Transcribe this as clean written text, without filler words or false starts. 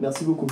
Merci beaucoup.